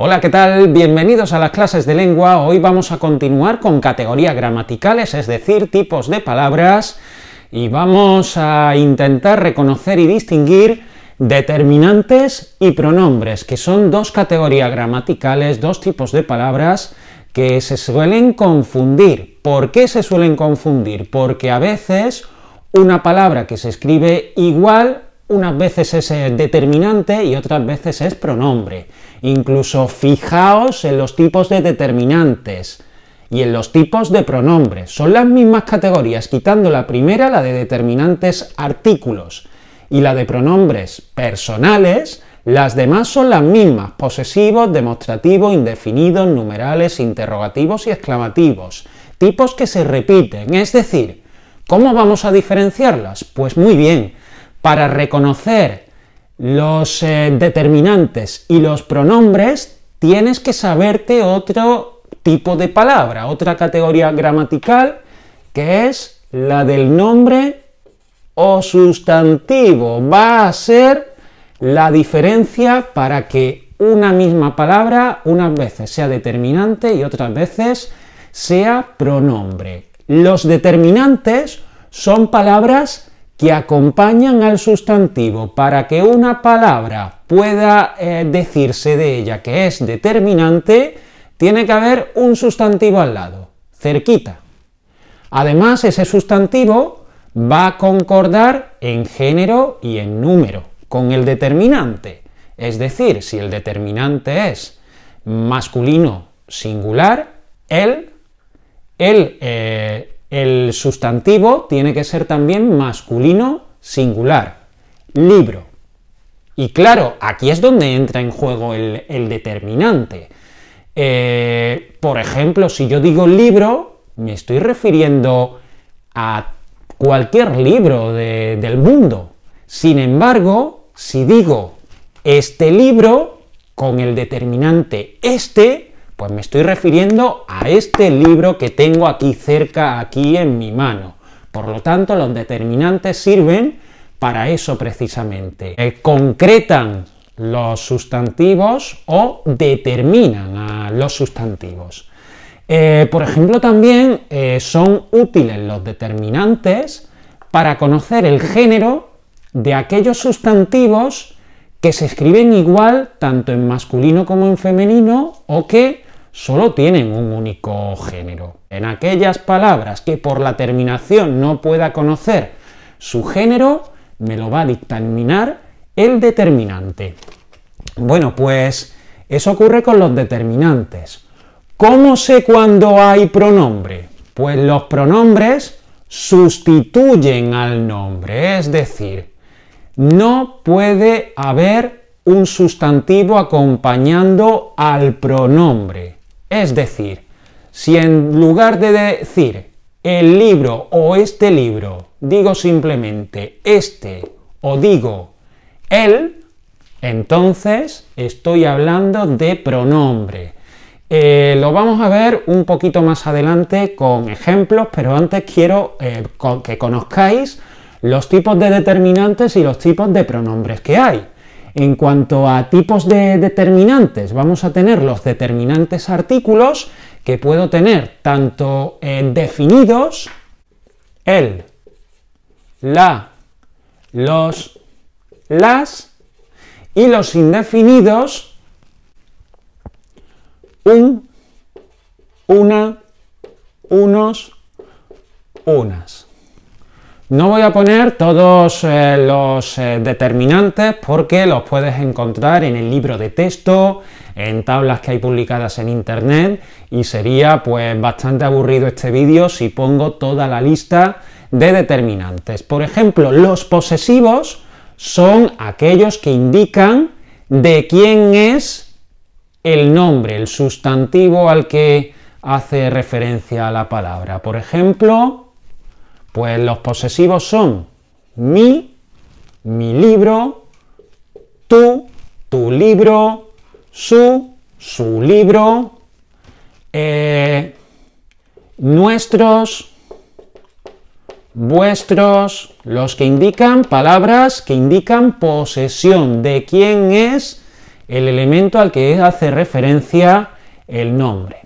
Hola, ¿qué tal? Bienvenidos a las clases de lengua. Hoy vamos a continuar con categorías gramaticales, es decir, tipos de palabras, y vamos a intentar reconocer y distinguir determinantes y pronombres, que son dos categorías gramaticales, dos tipos de palabras que se suelen confundir. ¿Por qué se suelen confundir? Porque a veces una palabra que se escribe igual, unas veces es determinante y otras veces es pronombre. Incluso fijaos en los tipos de determinantes y en los tipos de pronombres. Son las mismas categorías, quitando la primera, la de determinantes artículos, y la de pronombres personales. Las demás son las mismas: posesivos, demostrativos, indefinidos, numerales, interrogativos y exclamativos. Tipos que se repiten. Es decir, ¿cómo vamos a diferenciarlas? Pues muy bien. Para reconocer los determinantes y los pronombres tienes que saberte otro tipo de palabra, otra categoría gramatical, que es la del nombre o sustantivo. Va a ser la diferencia para que una misma palabra unas veces sea determinante y otras veces sea pronombre. Los determinantes son palabras que acompañan al sustantivo. Para que una palabra pueda decirse de ella que es determinante, tiene que haber un sustantivo al lado, cerquita. Además, ese sustantivo va a concordar en género y en número con el determinante. Es decir, si el determinante es masculino singular, el sustantivo tiene que ser también masculino singular. Libro. Y claro, aquí es donde entra en juego el determinante. Por ejemplo, si yo digo libro, me estoy refiriendo a cualquier libro del mundo. Sin embargo, si digo este libro, con el determinante este, pues me estoy refiriendo a este libro que tengo aquí cerca, aquí en mi mano. Por lo tanto, los determinantes sirven para eso precisamente. Concretan los sustantivos o determinan a los sustantivos. Por ejemplo, también son útiles los determinantes para conocer el género de aquellos sustantivos que se escriben igual tanto en masculino como en femenino, o que solo tienen un único género. En aquellas palabras que por la terminación no pueda conocer su género, me lo va a dictaminar el determinante. Bueno, pues eso ocurre con los determinantes. ¿Cómo sé cuándo hay pronombre? Pues los pronombres sustituyen al nombre, es decir, no puede haber un sustantivo acompañando al pronombre. Es decir, si en lugar de decir el libro o este libro, digo simplemente este o digo él, entonces estoy hablando de pronombre. Lo vamos a ver un poquito más adelante con ejemplos, pero antes quiero que conozcáis los tipos de determinantes y los tipos de pronombres que hay. En cuanto a tipos de determinantes, vamos a tener los determinantes artículos, que puedo tener tanto definidos, el, la, los, las, y los indefinidos, un, una, unos, unas. No voy a poner todos los determinantes porque los puedes encontrar en el libro de texto, en tablas que hay publicadas en internet, y sería pues bastante aburrido este vídeo si pongo toda la lista de determinantes. Por ejemplo, los posesivos son aquellos que indican de quién es el nombre, el sustantivo al que hace referencia la palabra. Por ejemplo, pues los posesivos son mi libro, tú, tu libro, su libro, nuestros, vuestros, los que indican palabras que indican posesión, de quién es el elemento al que hace referencia el nombre.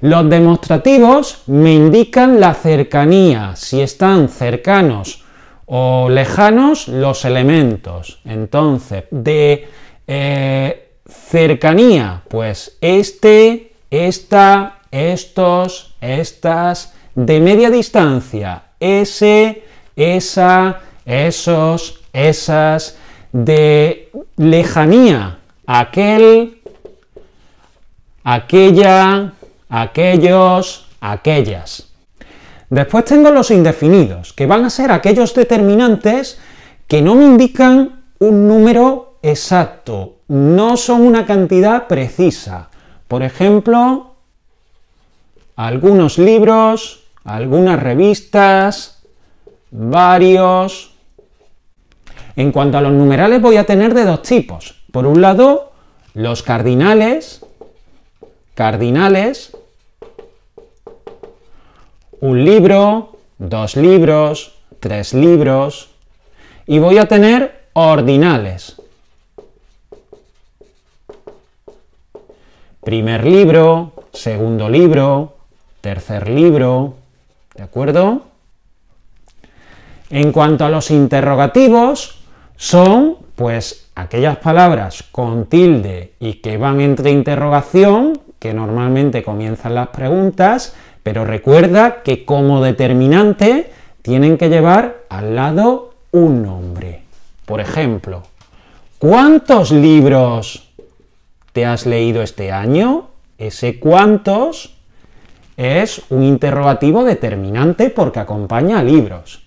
Los demostrativos me indican la cercanía, si están cercanos o lejanos los elementos. Entonces, de cercanía, pues este, esta, estos, estas. De media distancia, ese, esa, esos, esas. De lejanía, aquel, aquella, aquellos, aquellas. Después tengo los indefinidos, que van a ser aquellos determinantes que no me indican un número exacto, no son una cantidad precisa. Por ejemplo, algunos libros, algunas revistas, varios. En cuanto a los numerales voy a tener de dos tipos. Por un lado, los cardinales, un libro, dos libros, tres libros, y voy a tener ordinales. Primer libro, segundo libro, tercer libro, ¿de acuerdo? En cuanto a los interrogativos, son, pues, aquellas palabras con tilde y que van entre interrogación, que normalmente comienzan las preguntas, pero recuerda que como determinante tienen que llevar al lado un nombre. Por ejemplo, ¿cuántos libros te has leído este año? Ese cuántos es un interrogativo determinante porque acompaña a libros.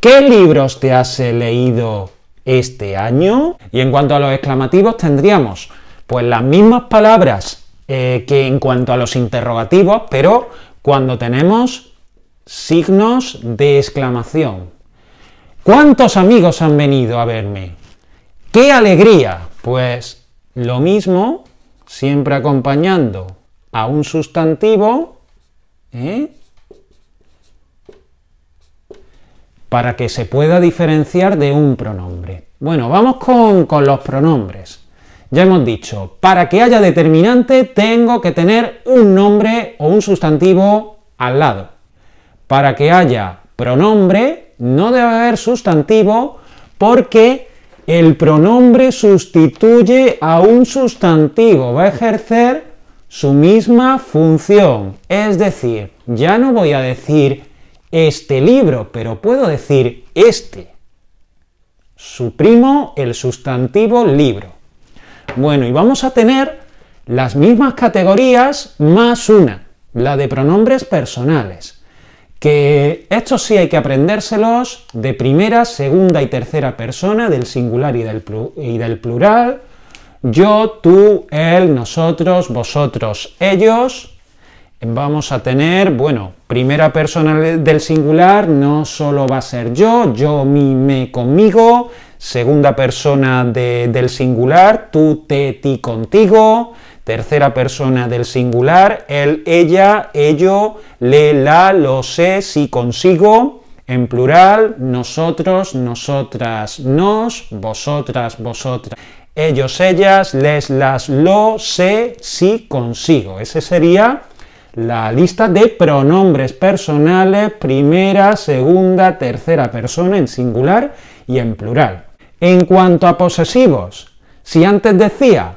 ¿Qué libros te has leído este año? Y en cuanto a los exclamativos tendríamos pues las mismas palabras que en cuanto a los interrogativos, pero cuando tenemos signos de exclamación. ¿Cuántos amigos han venido a verme? ¡Qué alegría! Pues lo mismo, siempre acompañando a un sustantivo, para que se pueda diferenciar de un pronombre. Bueno, vamos con los pronombres. Ya hemos dicho, para que haya determinante tengo que tener un nombre o un sustantivo al lado. Para que haya pronombre no debe haber sustantivo porque el pronombre sustituye a un sustantivo, va a ejercer su misma función. Es decir, ya no voy a decir este libro, pero puedo decir este. Suprimo el sustantivo libro. Bueno, y vamos a tener las mismas categorías más una, la de pronombres personales, que estos sí hay que aprendérselos de primera, segunda y tercera persona, del singular y del plural, yo, tú, él, nosotros, vosotros, ellos. Vamos a tener, bueno, primera persona del singular, no solo va a ser yo, yo, mí, me, conmigo. Segunda persona del singular, tú, te, ti, contigo. Tercera persona del singular, él, ella, ello, le, la, lo, sé, si, consigo. En plural, nosotros, nosotras, nos, vosotras, vosotras. Ellos, ellas, les, las, lo, sé, si, consigo. Ese sería la lista de pronombres personales, primera, segunda, tercera persona en singular y en plural. En cuanto a posesivos, si antes decía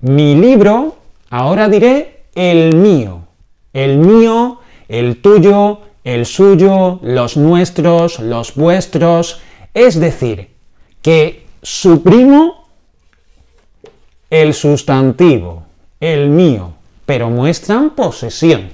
mi libro, ahora diré el mío, el tuyo, el suyo, los nuestros, los vuestros. Es decir, que suprimo el sustantivo, el mío, pero muestran posesión.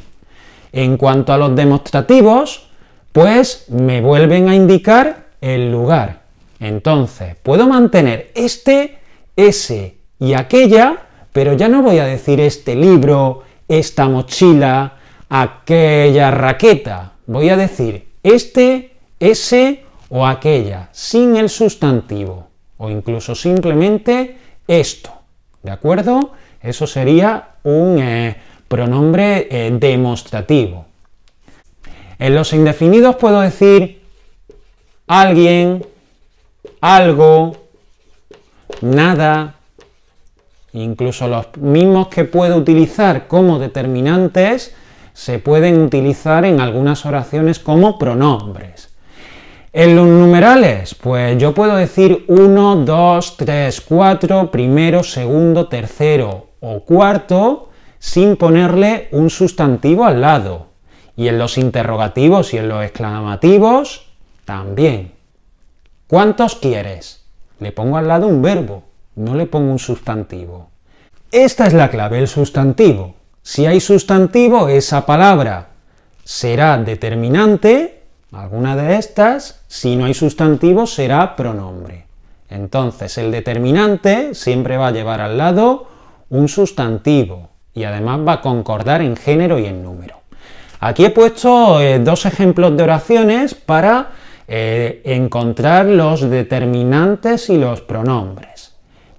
En cuanto a los demostrativos, pues me vuelven a indicar el lugar. Entonces, puedo mantener este, ese y aquella, pero ya no voy a decir este libro, esta mochila, aquella raqueta. Voy a decir este, ese o aquella, sin el sustantivo, o incluso simplemente esto, ¿de acuerdo? Eso sería un pronombre demostrativo. En los indefinidos puedo decir alguien, algo, nada, Incluso los mismos que puedo utilizar como determinantes se pueden utilizar en algunas oraciones como pronombres. En los numerales, pues yo puedo decir 1, 2, 3, 4, primero, segundo, tercero o cuarto sin ponerle un sustantivo al lado. Y en los interrogativos y en los exclamativos también. ¿Cuántos quieres? Le pongo al lado un verbo, no le pongo un sustantivo. Esta es la clave, el sustantivo. Si hay sustantivo, esa palabra será determinante, alguna de estas. Si no hay sustantivo, será pronombre. Entonces, el determinante siempre va a llevar al lado un sustantivo y además va a concordar en género y en número. Aquí he puesto dos ejemplos de oraciones para encontrar los determinantes y los pronombres.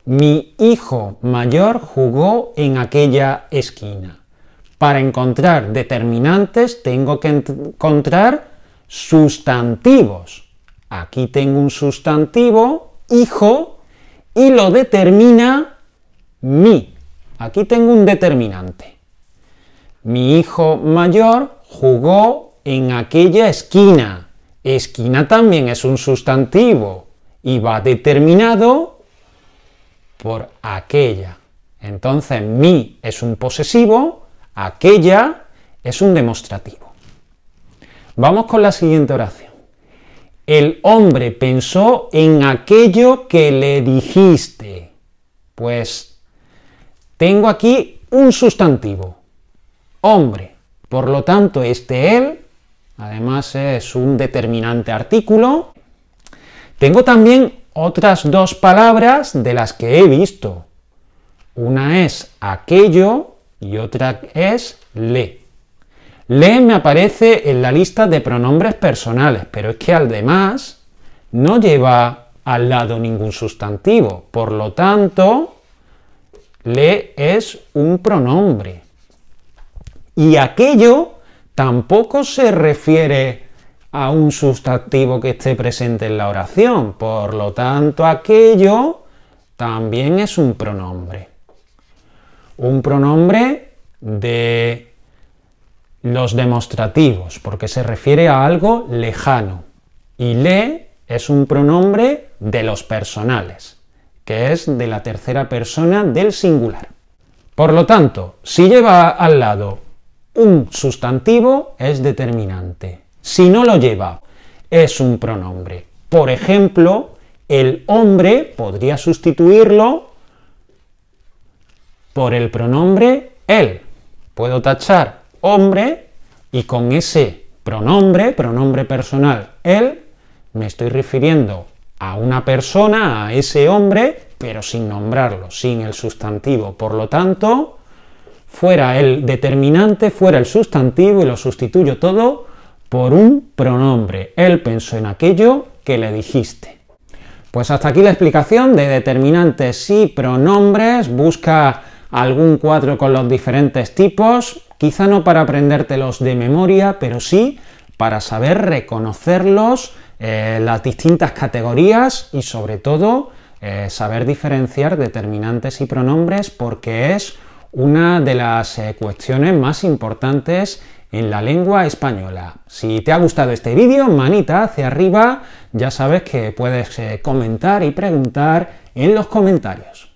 Mi hijo mayor jugó en aquella esquina. Para encontrar determinantes tengo que encontrar sustantivos. Aquí tengo un sustantivo, hijo, y lo determina mi. Aquí tengo un determinante. Mi hijo mayor jugó en aquella esquina. Esquina también es un sustantivo y va determinado por aquella. Entonces, mi es un posesivo, aquella es un demostrativo. Vamos con la siguiente oración. El hombre pensó en aquello que le dijiste. Pues tengo aquí un sustantivo, hombre. Por lo tanto, este él, además es un determinante artículo. Tengo también otras dos palabras de las que he visto. Una es aquello y otra es le. Le me aparece en la lista de pronombres personales, pero es que además no lleva al lado ningún sustantivo. Por lo tanto, le es un pronombre. Y aquello tampoco se refiere a un sustantivo que esté presente en la oración. Por lo tanto, aquello también es un pronombre. Un pronombre de los demostrativos, porque se refiere a algo lejano. Y le es un pronombre de los personales, que es de la tercera persona del singular. Por lo tanto, si lleva al lado un sustantivo, es determinante. Si no lo lleva, es un pronombre. Por ejemplo, el hombre podría sustituirlo por el pronombre él. Puedo tachar hombre, y con ese pronombre, pronombre personal, él, me estoy refiriendo a una persona, a ese hombre, pero sin nombrarlo, sin el sustantivo. Por lo tanto, fuera el determinante, fuera el sustantivo, y lo sustituyo todo por un pronombre. Él pensó en aquello que le dijiste. Pues hasta aquí la explicación de determinantes y pronombres. Busca algún cuadro con los diferentes tipos. Quizá no para aprendértelos de memoria, pero sí para saber reconocerlos, las distintas categorías y sobre todo saber diferenciar determinantes y pronombres, porque es una de las cuestiones más importantes en la lengua española. Si te ha gustado este vídeo, manita hacia arriba. Ya sabes que puedes comentar y preguntar en los comentarios.